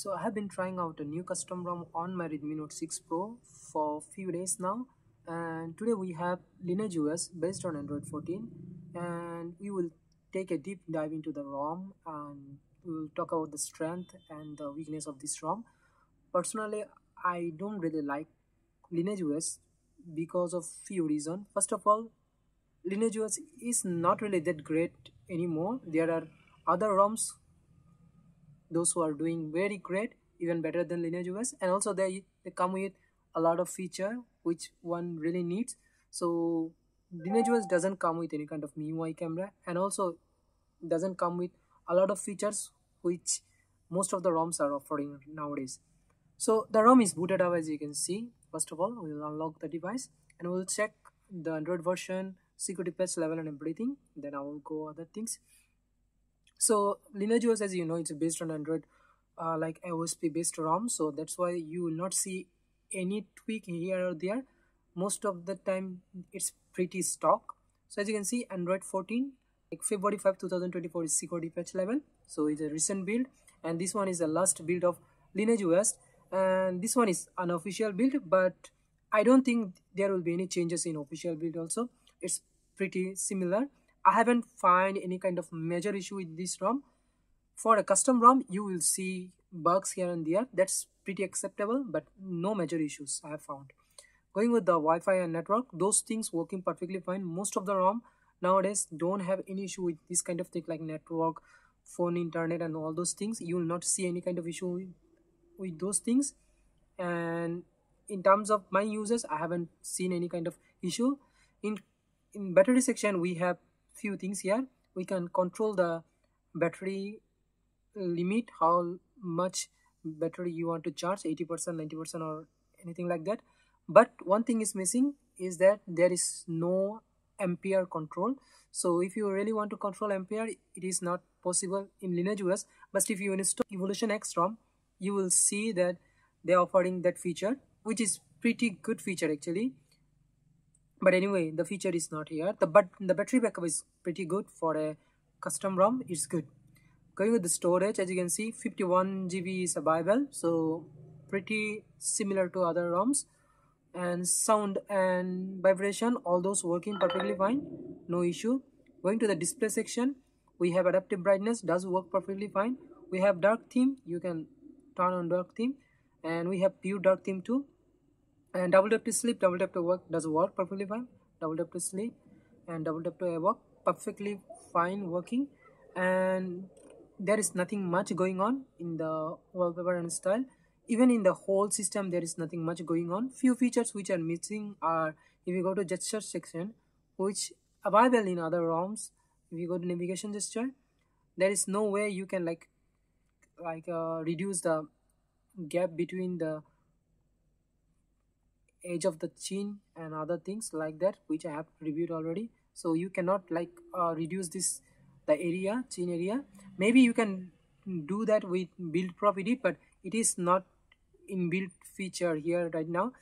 So I have been trying out a new custom ROM on my Redmi Note 6 Pro for few days now, and today we have LineageOS based on Android 14, and we will take a deep dive into the ROM and we will talk about the strength and the weakness of this ROM. Personally, I don't really like LineageOS because of few reasons. First of all, LineageOS is not really that great anymore. There are other ROMs, those who are doing very great, even better than LineageOS, and also they come with a lot of feature which one really needs. So LineageOS doesn't come with any kind of MIUI camera, and also doesn't come with a lot of features which most of the ROMs are offering nowadays. So the ROM is booted up, as you can see. First of all, we will unlock the device and we will check the Android version, security patch level and everything. Then I will go other things. So LineageOS, as you know, it's based on Android like AOSP based ROM, so that's why you will not see any tweak here or there. Most of the time it's pretty stock. So as you can see, Android 14, like February 5, 2024 is security patch level, so it's a recent build, and this one is the last build of LineageOS, and this one is an official build, but I don't think there will be any changes in official build also. It's pretty similar. I haven't found any kind of major issue with this ROM. For a custom ROM, you will see bugs here and there. That's pretty acceptable, but no major issues I have found. Going with the Wi-Fi and network, those things working perfectly fine. Most of the ROM nowadays don't have any issue with this kind of thing like network, phone, internet and all those things. You will not see any kind of issue with those things. And in terms of my users, I haven't seen any kind of issue. In battery section, we have few things here. We can control the battery limit, how much battery you want to charge, 80%, 90% or anything like that. But one thing is missing is that there is no ampere control. So if you really want to control ampere, it is not possible in LineageOS. But if you install Evolution X ROM, you will see that they are offering that feature, which is pretty good feature actually. But anyway, the feature is not here. But the battery backup is pretty good for a custom ROM. It's good. Going with the storage, as you can see, 51 GB is available, so pretty similar to other ROMs. And sound and vibration, all those working perfectly fine, no issue. Going to the display section, we have adaptive brightness, does work perfectly fine. We have dark theme, you can turn on dark theme, and we have pure dark theme too. And double tap to sleep, double tap to work does work perfectly fine. Double tap to sleep and double tap to work perfectly fine working. And there is nothing much going on in the wallpaper and style. Even in the whole system, there is nothing much going on. Few features which are missing are, if you go to gesture section, which available in other ROMs. If you go to navigation gesture, there is no way you can reduce the gap between the edge of the chin and other things like that, which I have reviewed already. So you cannot reduce the area, chin area. Maybe you can do that with build prop edit, but it is not inbuilt feature here right now.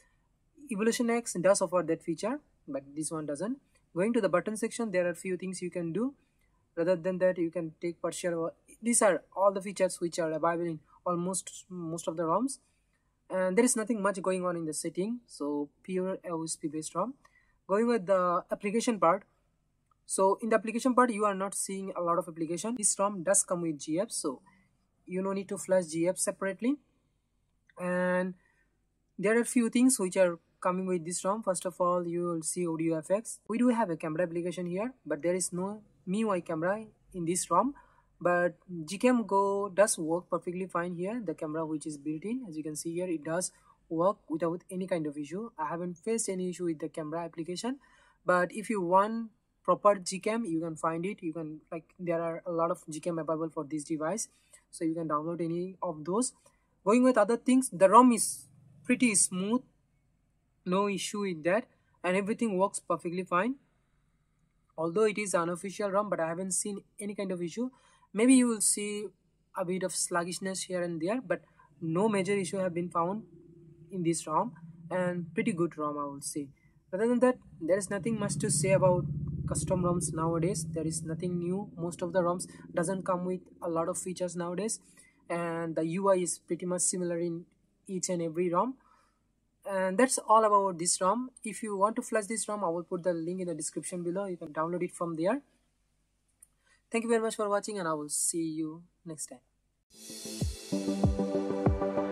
Evolution X does offer that feature, but this one doesn't. Going to the button section, there are few things you can do. Rather than that, you can take partial. These are all the features which are available in almost most of the ROMs. And there is nothing much going on in the setting, so pure AOSP based ROM. Going with the application part, so in the application part you are not seeing a lot of application. This ROM does come with GF, so you no need to flash GF separately. And there are few things which are coming with this ROM. First of all, you will see AudioFX. We do have a camera application here, but there is no MIUI camera in this ROM. But GCam Go does work perfectly fine here. The camera which is built in, as you can see here, it does work without any kind of issue. I haven't faced any issue with the camera application. But if you want proper GCam, you can find it. You can, there are a lot of GCam available for this device, so you can download any of those. Going with other things, the ROM is pretty smooth, no issue with that, and everything works perfectly fine. Although it is an unofficial ROM, but I haven't seen any kind of issue. Maybe you will see a bit of sluggishness here and there, but no major issue have been found in this ROM, and pretty good ROM I will say. Other than that, there is nothing much to say about custom ROMs nowadays. There is nothing new. Most of the ROMs doesn't come with a lot of features nowadays. and the UI is pretty much similar in each and every ROM. And that's all about this ROM. If you want to flash this ROM, I will put the link in the description below. You can download it from there. Thank you very much for watching, and I will see you next time.